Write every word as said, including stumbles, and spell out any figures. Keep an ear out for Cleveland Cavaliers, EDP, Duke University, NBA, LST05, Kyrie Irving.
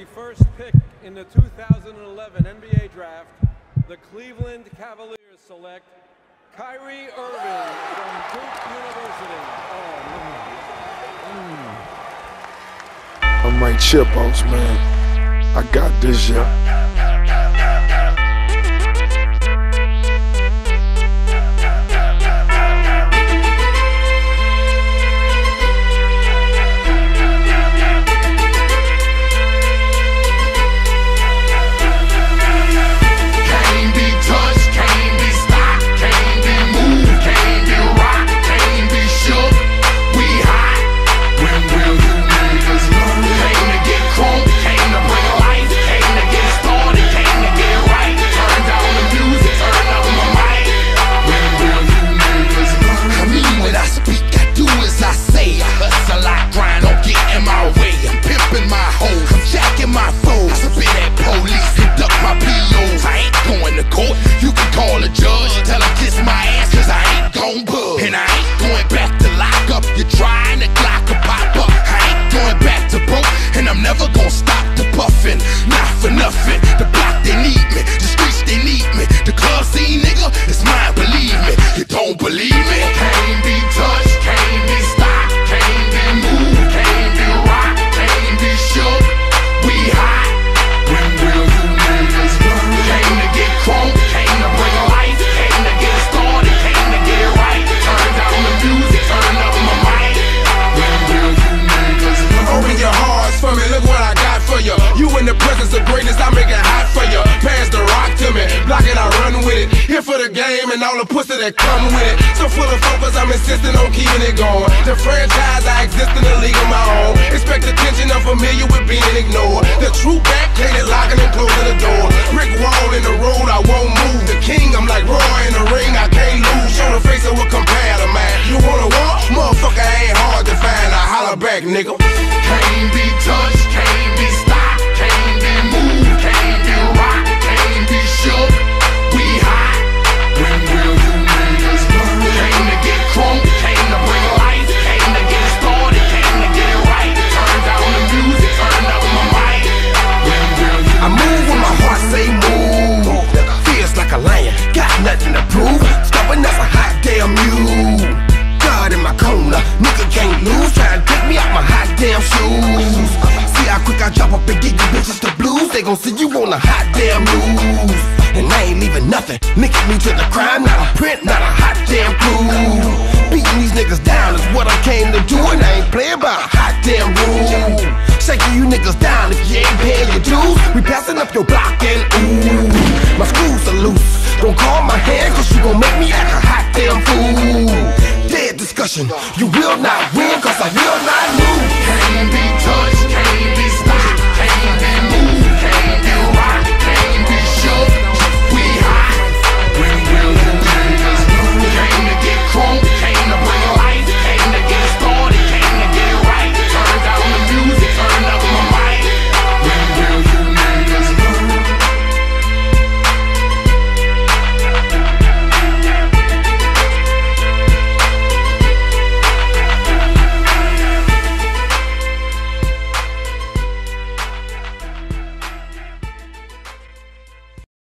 the first pick in the two thousand eleven N B A draft, the Cleveland Cavaliers select Kyrie Irving from Duke University. Oh, mm. I'm like chip outs, man. I got this, yeah. And all the pussy that come with it, so full of focus, I'm insisting on keeping it going. The franchise, I exist in the league of my own. Expect attention, I'm familiar with being ignored. The true back gated, locking and closing the door. Brick wall in the road, I won't move. The king, I'm like Roy in the ring, I can't lose. Show the face of a compare to mine. You wanna walk? Motherfucker, I ain't hard to find. I holler back, nigga. Can't be touched, can't be stopped, can't be moved, can't be rocked, can't be shook. We hot. When will you niggas learn? Came to get crunk, came to bring life, came to get it started, came to get it right. Turn down the music, turn up my mic. When will you? I move when my heart say move. Feels like a lion, got nothing to prove. Stubborn as a hot damn mule. God in my corner, nigga can't lose. Try and take me out my hot damn shoes. See how quick I drop up and get you bitches the blues. They gon' see you on a hot damn move. And I ain't leaving nothing, linking me to the crime. Not a print, not a hot damn clue. Beating these niggas down is what I came to do, and I ain't playing by a hot damn rule. Shaking you niggas down if you ain't paying your dues. We passing up your block and ooh, my screws are loose. Don't call my hand, cause you gon' make me act a hot damn fool. Dead discussion, you will not win, cause I will not lose. Can't be touched.